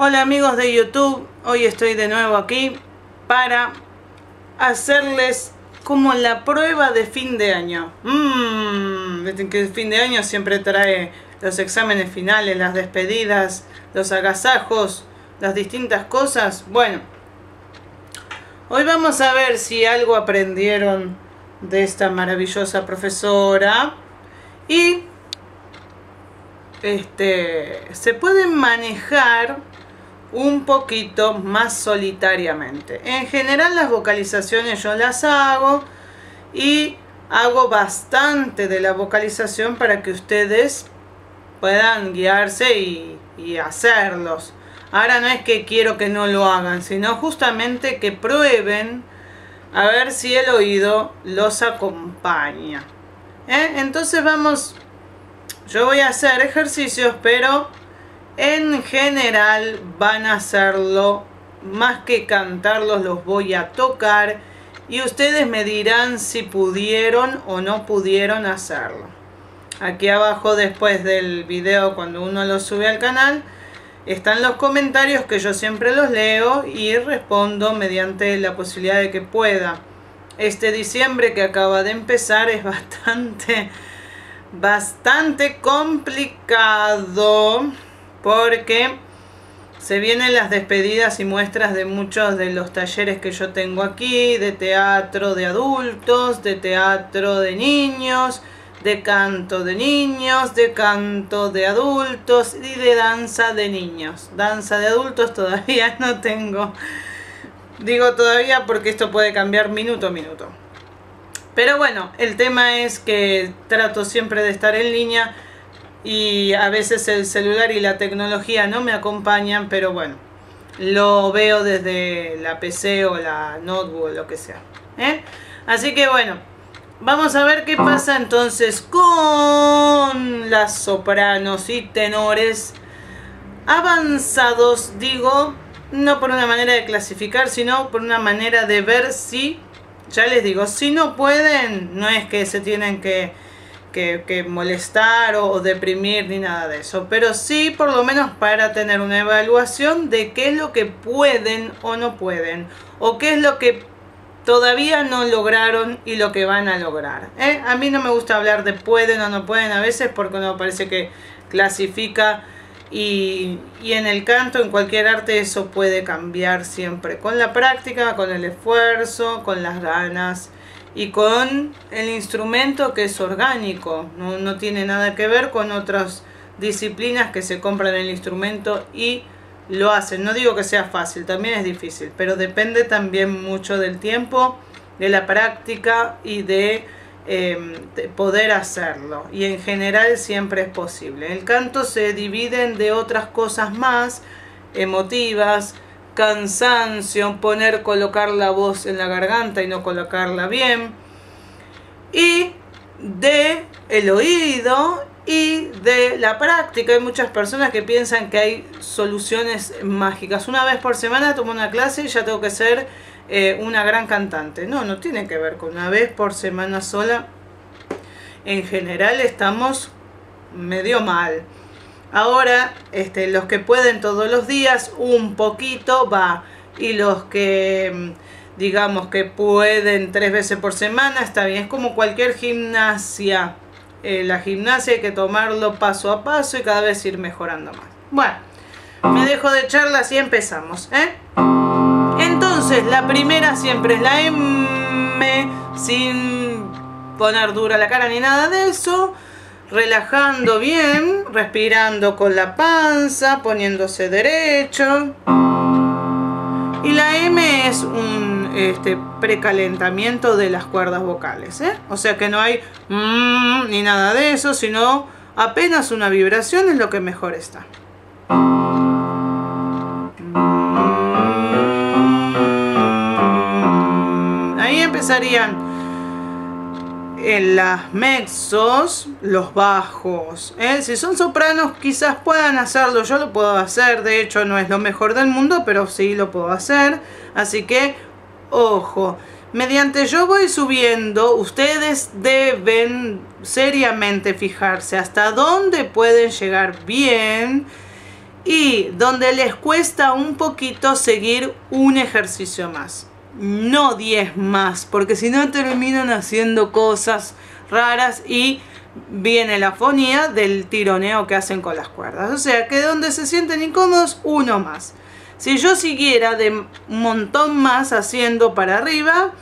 Hola amigos de YouTube, hoy estoy de nuevo aquí para hacerles como la prueba de fin de año. Viste que el fin de año siempre trae los exámenes finales, las despedidas, los agasajos, las distintas cosas. Bueno, hoy vamos a ver si algo aprendieron de esta maravillosa profesora y se pueden manejar un poquito más solitariamente. En general las vocalizaciones yo las hago y hago bastante de la vocalización para que ustedes puedan guiarse y hacerlos. Ahora no es que quiero que no lo hagan, sino justamente que prueben a ver si el oído los acompaña. Entonces vamos, yo voy a hacer ejercicios, pero en general van a hacerlo, más que cantarlos los voy a tocar y ustedes me dirán si pudieron o no pudieron hacerlo. Aquí abajo, después del video, cuando uno lo sube al canal, están los comentarios que yo siempre los leo y respondo mediante la posibilidad de que pueda. Este diciembre que acaba de empezar es bastante complicado, porque se vienen las despedidas y muestras de muchos de los talleres que yo tengo aquí, de teatro de adultos, de teatro de niños, de canto de niños, de canto de adultos y de danza de niños. Danza de adultos todavía no tengo, digo todavía porque esto puede cambiar minuto a minuto. Pero bueno, el tema es que trato siempre de estar en línea y a veces el celular y la tecnología no me acompañan, pero bueno, lo veo desde la PC o la notebook o lo que sea. Así que bueno, vamos a ver qué pasa entonces con las sopranos y tenores avanzados, digo, no por una manera de clasificar, sino por una manera de ver si... Ya les digo, si no pueden, no es que se tienen que molestar o deprimir ni nada de eso. Pero sí, por lo menos para tener una evaluación de qué es lo que pueden o no pueden. O qué es lo que todavía no lograron y lo que van a lograr. A mí no me gusta hablar de pueden o no pueden a veces, porque uno parece que clasifica. Y en el canto, en cualquier arte, eso puede cambiar siempre con la práctica, con el esfuerzo, con las ganas y con el instrumento, que es orgánico, no tiene nada que ver con otras disciplinas que se compran el instrumento y lo hacen. No digo que sea fácil, también es difícil, pero depende también mucho del tiempo, de la práctica y de poder hacerlo, y en general siempre es posible. El canto se divide de otras cosas más emotivas: cansancio, colocar la voz en la garganta y no colocarla bien, y de el oído y de la práctica. Hay muchas personas que piensan que hay soluciones mágicas: una vez por semana tomo una clase y ya tengo que ser una gran cantante. No tiene que ver con una vez por semana sola. En general estamos medio mal. Ahora, los que pueden todos los días un poquito va, y los que digamos que pueden 3 veces por semana está bien. Es como cualquier gimnasia, la gimnasia hay que tomarlo paso a paso y cada vez ir mejorando más. Bueno, me dejo de charlas y empezamos. Entonces, la primera siempre es la M, sin poner dura la cara ni nada de eso, relajando bien, respirando con la panza, poniéndose derecho. Y la M es un precalentamiento de las cuerdas vocales, o sea que no hay ni nada de eso, sino apenas una vibración es lo que mejor está. Empezarían en las mezzosopranos los bajos. Si son sopranos quizás puedan hacerlo, yo lo puedo hacer, de hecho no es lo mejor del mundo, pero sí lo puedo hacer, así que ojo. Mediante yo voy subiendo, ustedes deben seriamente fijarse hasta dónde pueden llegar bien y donde les cuesta un poquito seguir un ejercicio más. No 10 más, porque si no terminan haciendo cosas raras y viene la afonía del tironeo que hacen con las cuerdas. O sea que donde se sienten incómodos, uno más. Si yo siguiera de un montón más haciendo para arriba,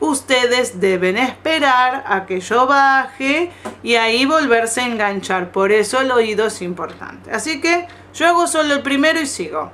ustedes deben esperar a que yo baje y ahí volverse a enganchar. Por eso el oído es importante. Así que yo hago solo el primero y sigo.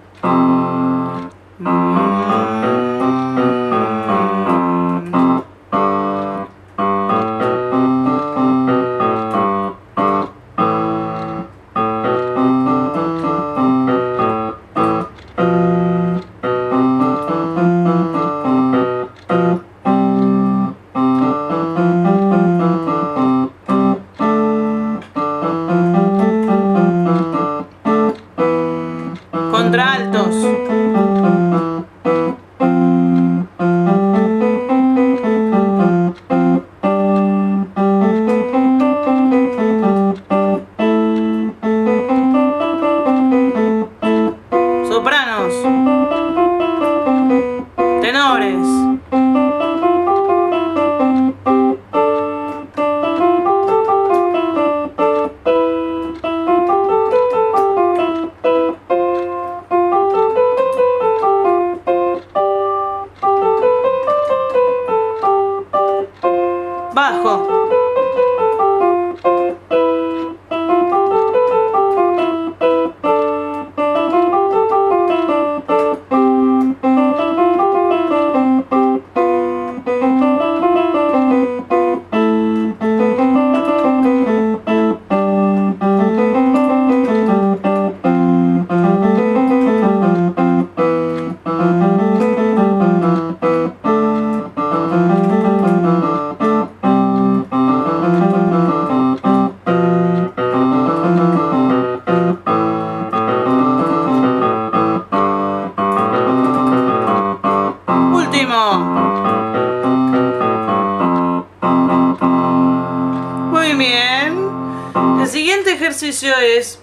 Es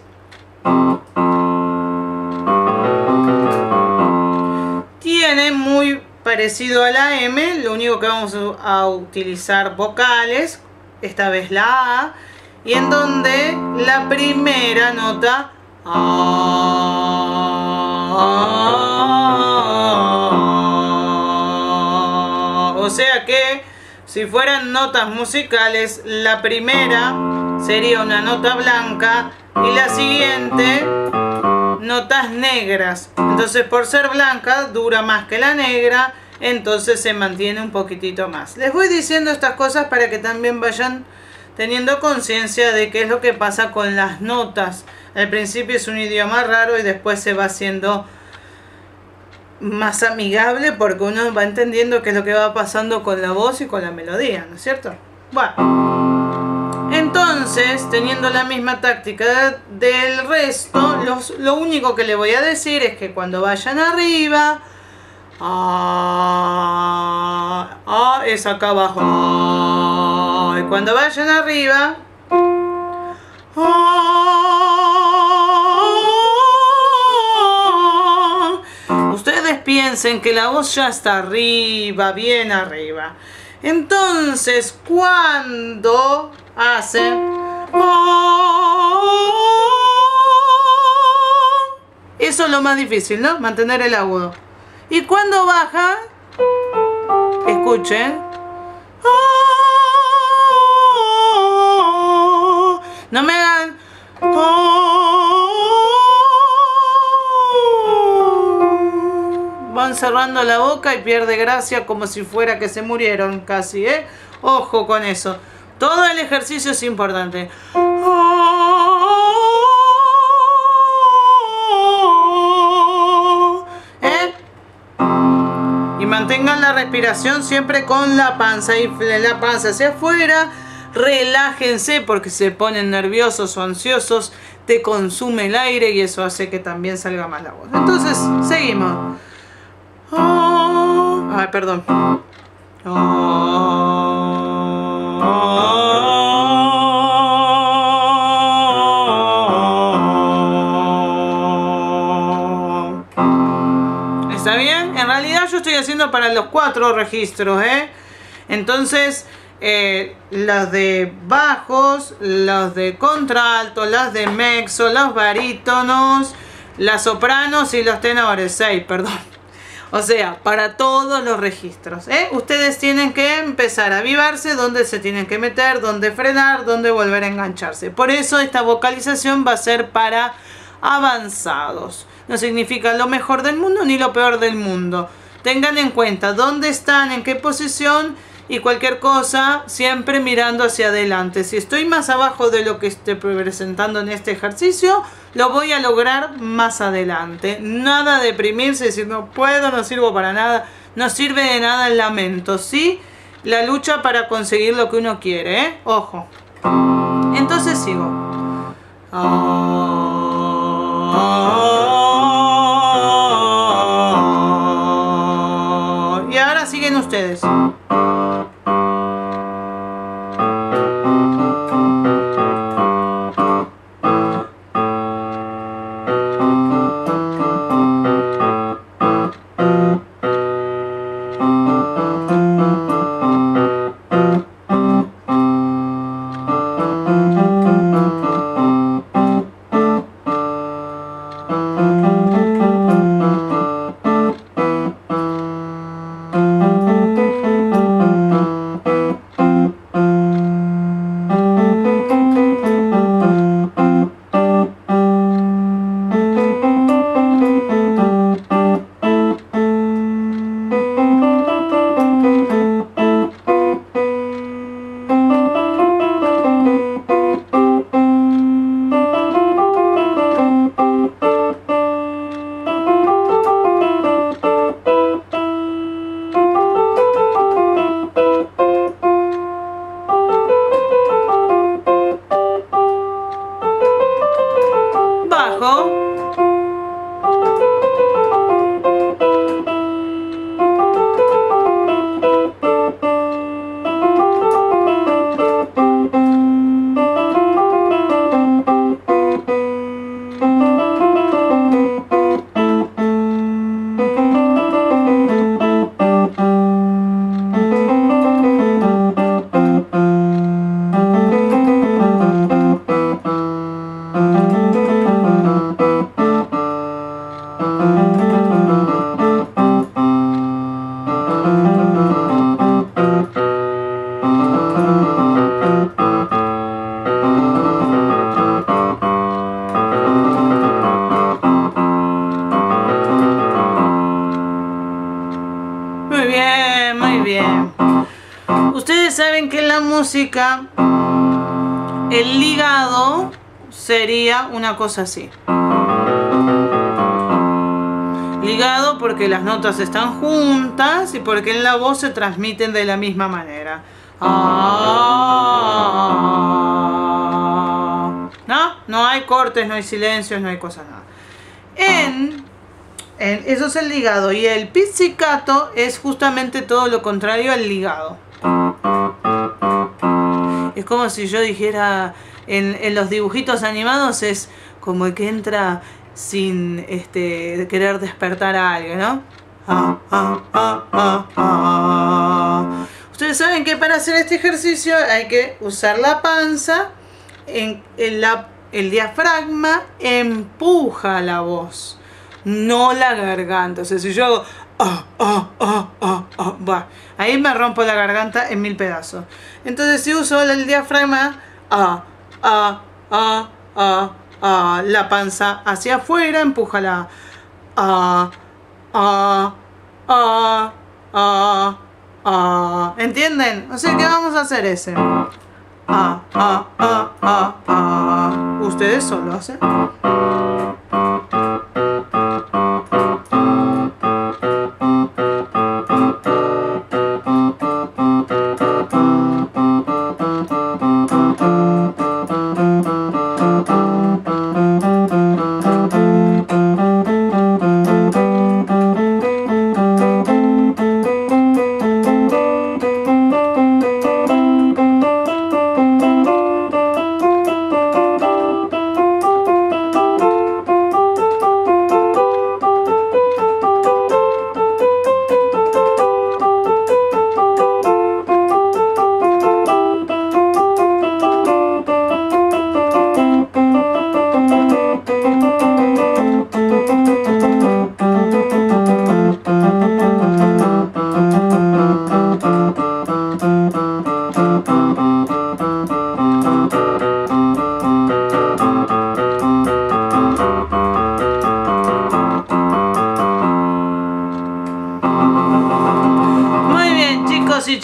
tiene muy parecido a la M, lo único que vamos a utilizar vocales, esta vez la A, y en donde la primera nota A, o sea que si fueran notas musicales, la primera sería una nota blanca y la siguiente notas negras. Entonces, por ser blanca dura más que la negra, entonces se mantiene un poquitito más. Les voy diciendo estas cosas para que también vayan teniendo conciencia de qué es lo que pasa con las notas. Al principio es un idioma raro y después se va haciendo más amigable porque uno va entendiendo qué es lo que va pasando con la voz y con la melodía, ¿no es cierto? Bueno. Entonces, teniendo la misma táctica del resto, lo único que le voy a decir es que cuando vayan arriba, A es acá abajo, y cuando vayan arriba, ustedes piensen que la voz ya está arriba, bien arriba. Entonces, cuando hacen eso es lo más difícil, ¿no? Mantener el agudo. Y cuando baja, escuchen. No me hagan. Van cerrando la boca y pierde gracia como si fuera que se murieron casi, ¿eh? Ojo con eso. Todo el ejercicio es importante. ¿Eh? Y mantengan la respiración siempre con la panza. Inflen la panza hacia afuera. Relájense porque se ponen nerviosos o ansiosos. Te consume el aire y eso hace que también salga más la voz. Entonces, seguimos. Ay, perdón. bien? En realidad yo estoy haciendo para los 4 registros, ¿eh? Entonces, las de bajos, las de contralto, las de mezzo, los barítonos, las sopranos y los tenores, 6, perdón. O sea, para todos los registros, ¿eh? Ustedes tienen que empezar a avivarse dónde se tienen que meter, dónde frenar, dónde volver a engancharse. Por eso esta vocalización va a ser para avanzados. No significa lo mejor del mundo ni lo peor del mundo. Tengan en cuenta dónde están, en qué posición y cualquier cosa siempre mirando hacia adelante. Si estoy más abajo de lo que estoy presentando en este ejercicio, lo voy a lograr más adelante. Nada deprimirse, decir no puedo, no sirvo para nada. No sirve de nada el lamento, ¿sí? La lucha para conseguir lo que uno quiere, ¿eh? Ojo. Entonces sigo. Y ahora siguen ustedes. Música, el ligado sería una cosa así. Ligado porque las notas están juntas y porque en la voz se transmiten de la misma manera. No, no hay cortes, no hay silencios, no hay cosas nada. Eso es el ligado y el pizzicato es justamente todo lo contrario al ligado. Es como si yo dijera en los dibujitos animados, es como que entra sin querer despertar a alguien, ¿no? Ustedes saben que para hacer este ejercicio hay que usar la panza, el diafragma empuja la voz, no la garganta. O sea, si yo hago bah, ahí me rompo la garganta en 1000 pedazos. Entonces si uso el diafragma, la panza hacia afuera, empújala, ¿entienden? O sea que vamos a hacer ese. Ustedes solo hacen.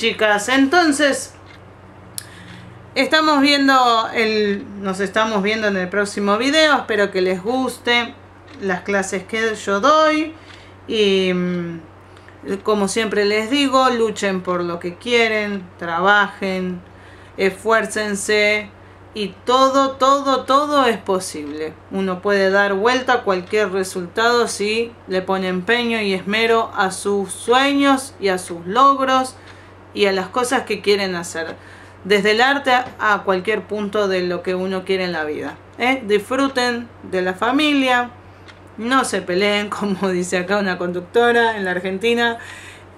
chicas, entonces estamos viendo nos estamos viendo en el próximo video. Espero que les guste las clases que yo doy y como siempre les digo, luchen por lo que quieren, trabajen, esfuércense y todo es posible. Uno puede dar vuelta a cualquier resultado si le pone empeño y esmero a sus sueños y a sus logros y a las cosas que quieren hacer. Desde el arte a cualquier punto de lo que uno quiere en la vida. Disfruten de la familia, no se peleen, como dice acá una conductora en la Argentina.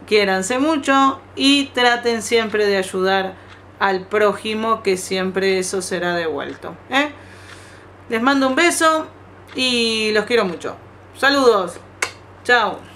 Quiéranse mucho y traten siempre de ayudar al prójimo, que siempre eso será devuelto. Les mando un beso y los quiero mucho. Saludos. Chao.